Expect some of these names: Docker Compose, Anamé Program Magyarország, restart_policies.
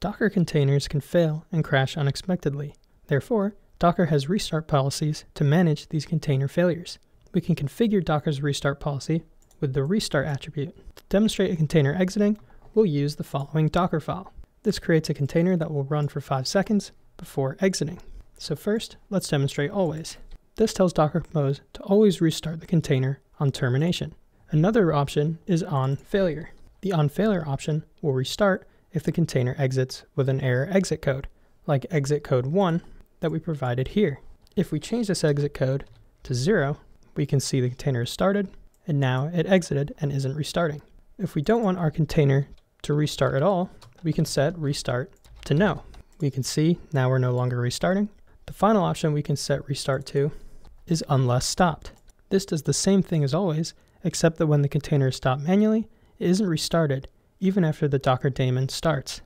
Docker containers can fail and crash unexpectedly. Therefore, Docker has restart policies to manage these container failures. We can configure Docker's restart policy with the restart attribute. To demonstrate a container exiting, we'll use the following Docker file. This creates a container that will run for 5 seconds before exiting. So first, let's demonstrate always. This tells Docker Compose to always restart the container on termination. Another option is on failure. The on failure option will restart if the container exits with an error exit code, like exit code 1 that we provided here. If we change this exit code to 0, we can see the container is started, and now it exited and isn't restarting. If we don't want our container to restart at all, we can set restart to no. We can see now we're no longer restarting. The final option we can set restart to is unless stopped. This does the same thing as always, except that when the container is stopped manually, it isn't restarted, even after the Docker daemon starts.